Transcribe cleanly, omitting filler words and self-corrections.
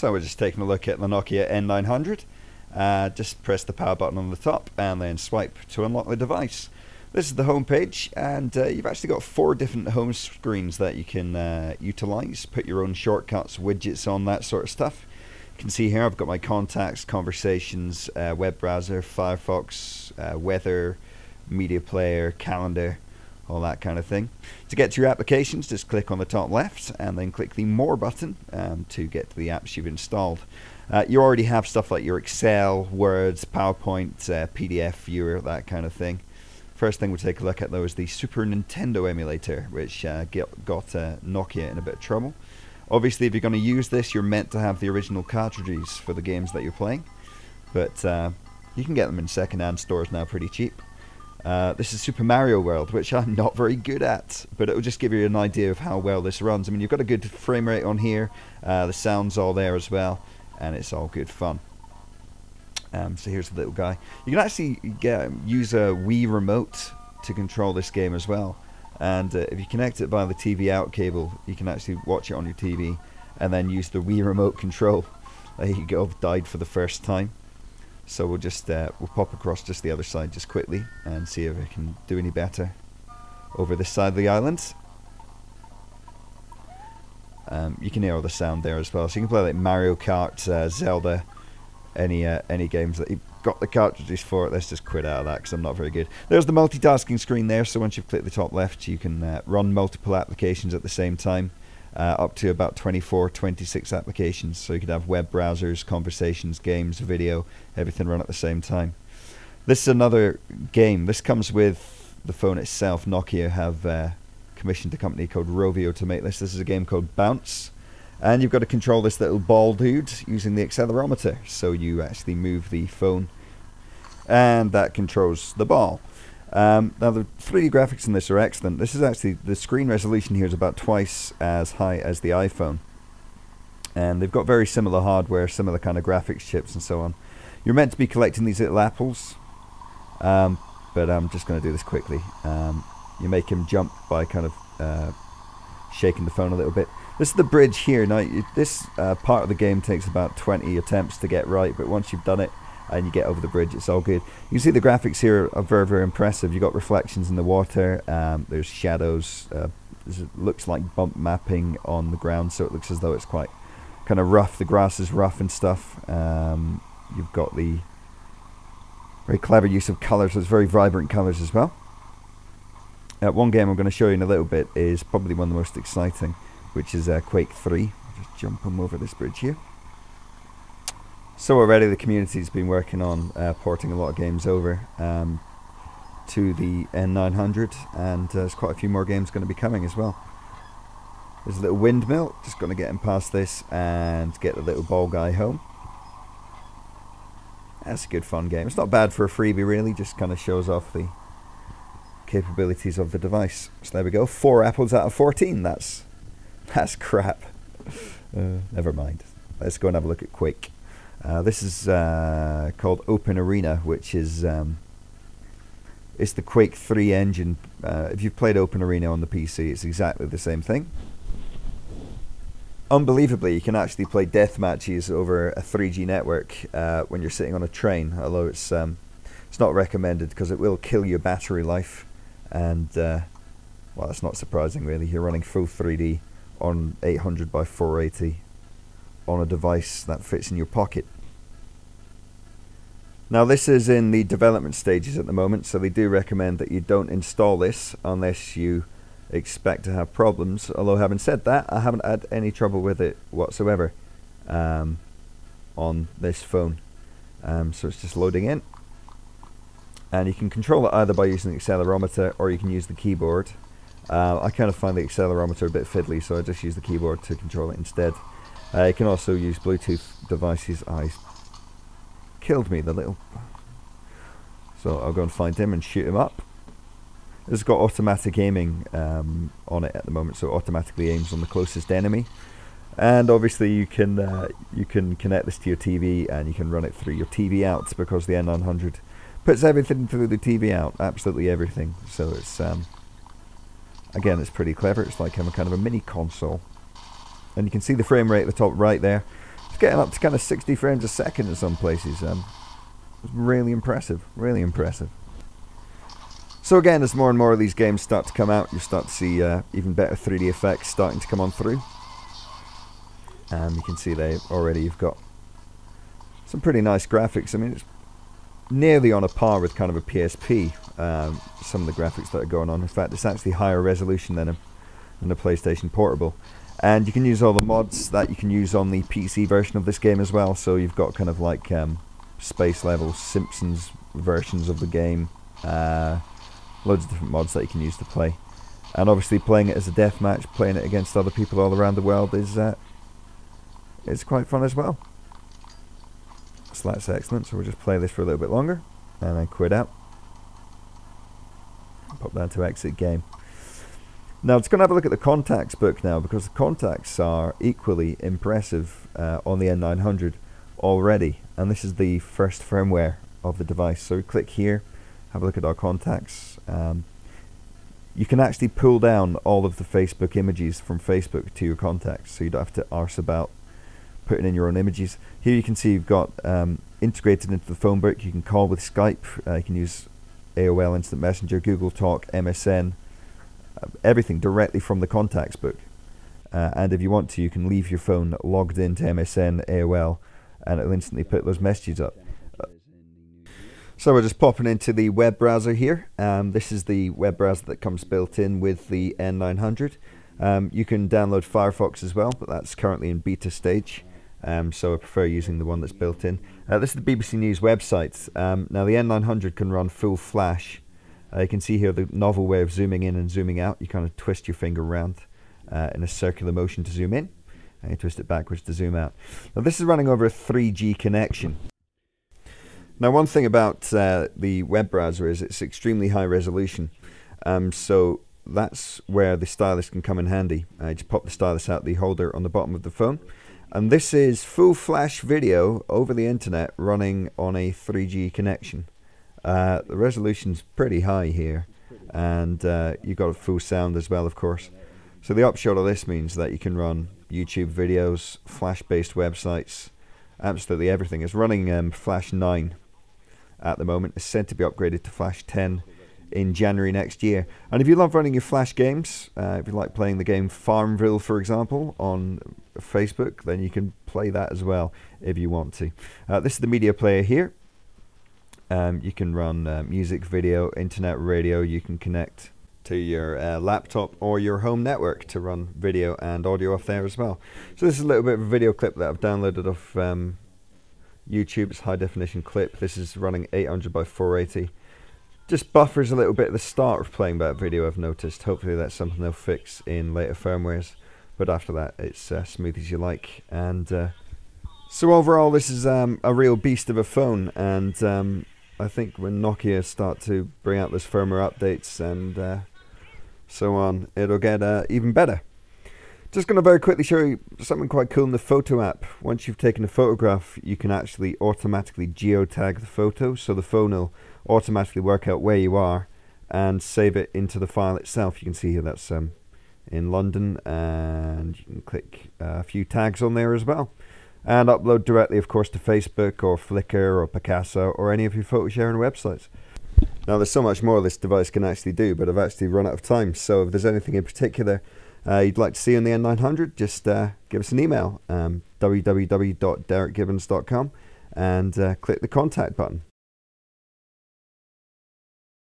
So we're just taking a look at the Nokia N900. Just press the power button on the top and then swipe to unlock the device. This is the home page, and you've actually got 4 different home screens that you can utilize, put your own shortcuts, widgets on, that sort of stuff. You can see here I've got my contacts, conversations, web browser, Firefox, weather, media player, calendar, all that kind of thing. To get to your applications, just click on the top left and then click the More button to get to the apps you've installed. You already have stuff like your Excel, Word, PowerPoint, PDF viewer, that kind of thing. First thing we'll take a look at though is the Super Nintendo emulator, which got Nokia in a bit of trouble. Obviously if you're going to use this, you're meant to have the original cartridges for the games that you're playing, but you can get them in second-hand stores now pretty cheap. This is Super Mario World, which I'm not very good at, but it will just give you an idea of how well this runs. I mean, you've got a good frame rate on here, the sound's all there as well, and it's all good fun. So here's the little guy. You can actually use a Wii Remote to control this game as well, and if you connect it by the TV out cable, you can actually watch it on your TV and then use the Wii Remote control. There you go, I've died for the first time. So we'll just we'll pop across just the other side just quickly and see if I can do any better over this side of the island. You can hear all the sound there as well, so you can play like Mario Kart, Zelda, any games that you've got the cartridges for. Let's just quit out of that because I'm not very good. There's the multitasking screen there, so once you've clicked the top left, you can run multiple applications at the same time. Up to about 26 applications, so you could have web browsers, conversations, games, video, everything run at the same time. This is another game. This comes with the phone itself. Nokia have commissioned a company called Rovio to make this. This is a game called Bounce, and you've got to control this little ball dude using the accelerometer, so you actually move the phone and that controls the ball. Now the 3D graphics in this are excellent. This is actually, the screen resolution here is about twice as high as the iPhone, and they've got very similar hardware, similar kind of graphics chips and so on. You're meant to be collecting these little apples, but I'm just going to do this quickly. You make him jump by kind of shaking the phone a little bit. This is the bridge here. Now this part of the game takes about 20 attempts to get right, but once you've done it and you get over the bridge, it's all good. You see the graphics here are very, very impressive. You've got reflections in the water, there's shadows, it looks like bump mapping on the ground, so it looks as though it's quite kind of rough. The grass is rough and stuff. You've got the very clever use of colours, so it's very vibrant colours as well. One game I'm going to show you in a little bit is probably one of the most exciting, which is Quake 3. I'll just jump them over this bridge here. So already the community's been working on porting a lot of games over to the N900, and there's quite a few more games going to be coming as well. There's a little windmill, just going to get him past this and get the little ball guy home. That's a good fun game. It's not bad for a freebie really, just kind of shows off the capabilities of the device. So there we go, 4 apples out of 14, that's crap. Never mind, let's go and have a look at Quake. This is called Open Arena, which is it's the Quake 3 engine. If you've played Open Arena on the PC, it's exactly the same thing. Unbelievably, you can actually play death matches over a 3G network when you're sitting on a train, although it's not recommended because it will kill your battery life, and well, that's not surprising really. You're running full 3D on 800 by 480. On a device that fits in your pocket. Now this is in the development stages at the moment, so they do recommend that you don't install this unless you expect to have problems, although having said that, I haven't had any trouble with it whatsoever on this phone. So it's just loading in, and you can control it either by using the accelerometer or you can use the keyboard. I kind of find the accelerometer a bit fiddly, so I just use the keyboard to control it instead. You can also use Bluetooth devices. I killed me, the little... So I'll go and find him and shoot him up. It's got automatic aiming on it at the moment, so it automatically aims on the closest enemy. And obviously you can connect this to your TV and you can run it through your TV out, because the N900 puts everything through the TV out, absolutely everything. So it's, again, it's pretty clever. It's like having kind of a mini console. And you can see the frame rate at the top right there. It's getting up to kind of 60 frames a second in some places. It's really impressive, really impressive. So again, as more and more of these games start to come out, you start to see even better 3D effects starting to come on through. You can see they already you've got some pretty nice graphics. I mean, it's nearly on a par with kind of a PSP, some of the graphics that are going on. In fact, it's actually higher resolution than a PlayStation Portable. And you can use all the mods that you can use on the PC version of this game as well. So you've got kind of like space level Simpsons versions of the game. Loads of different mods that you can use to play. And obviously playing it as a deathmatch, playing it against other people all around the world is quite fun as well. So that's excellent. So we'll just play this for a little bit longer and then quit out. Pop down to exit game. Now it's going to have a look at the contacts book now, because the contacts are equally impressive on the N900 already, and this is the first firmware of the device. So we click here, have a look at our contacts. You can actually pull down all of the Facebook images from Facebook to your contacts, so you don't have to arse about putting in your own images. Here you can see you've got integrated into the phone book. You can call with Skype, you can use AOL Instant Messenger, Google Talk, MSN, everything directly from the contacts book. And if you want to, you can leave your phone logged into MSN, AOL, and it'll instantly put those messages up. So we're just popping into the web browser here. This is the web browser that comes built in with the N900. You can download Firefox as well, but that's currently in beta stage. So I prefer using the one that's built in. This is the BBC News website. Now the N900 can run full flash. You can see here the novel way of zooming in and zooming out. You kind of twist your finger around in a circular motion to zoom in, and you twist it backwards to zoom out. Now this is running over a 3G connection. Now one thing about the web browser is it's extremely high resolution, so that's where the stylus can come in handy. Just pop the stylus out the holder on the bottom of the phone, and this is full flash video over the internet running on a 3G connection. The resolution's pretty high here, and you've got a full sound as well, of course. So the upshot of this means that you can run YouTube videos, flash-based websites, absolutely everything. It's running Flash 9 at the moment. It's said to be upgraded to Flash 10 in January next year. And if you love running your flash games, if you like playing the game Farmville, for example, on Facebook, then you can play that as well if you want to. This is the media player here. You can run music, video, internet, radio. You can connect to your laptop or your home network to run video and audio off there as well. So this is a little bit of a video clip that I've downloaded off YouTube. It's a high definition clip. This is running 800 by 480. Just buffers a little bit at the start of playing that video, I've noticed. Hopefully that's something they'll fix in later firmwares. But after that, it's smooth as you like. And so overall, this is a real beast of a phone, and I think when Nokia start to bring out those firmware updates and so on, it'll get even better. Just going to very quickly show you something quite cool in the photo app. Once you've taken a photograph, you can actually automatically geotag the photo, so the phone will automatically work out where you are and save it into the file itself. You can see here that's in London, and you can click a few tags on there as well. And upload directly, of course, to Facebook or Flickr or Picasa or any of your photo sharing websites. Now there's so much more this device can actually do, but I've actually run out of time. So if there's anything in particular you'd like to see on the N900, just give us an email, www.derekgibbons.com, and click the contact button.